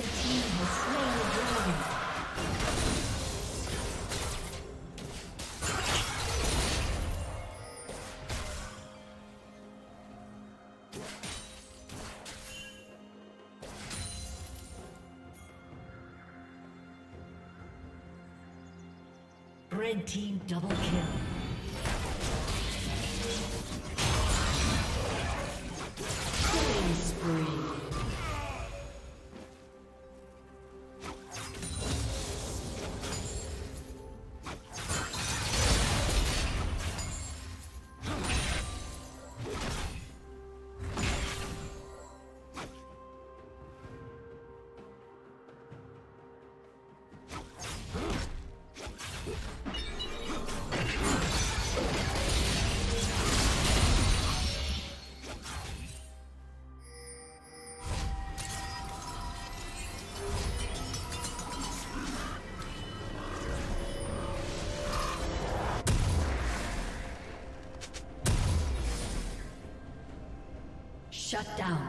Red team has slain the dragon. Red team double kill. Shut down.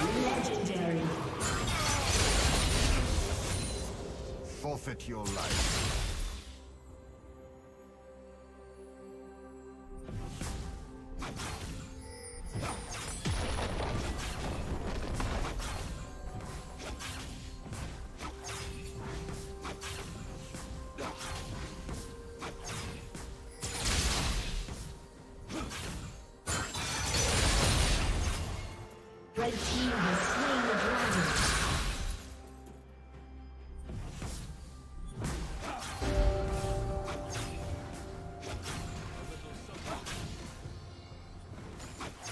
Legendary. Forfeit your life. The team has slain the dragon.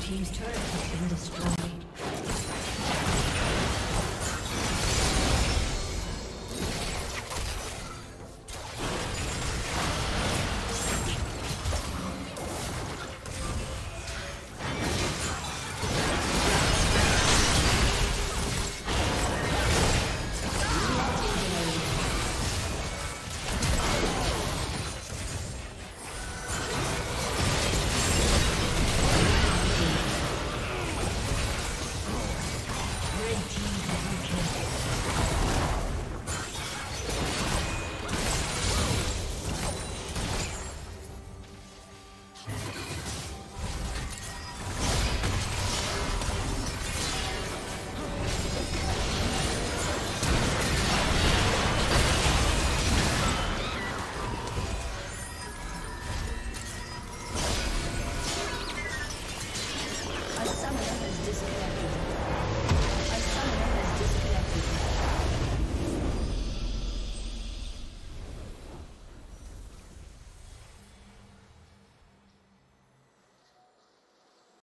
Team's turret has been destroyed.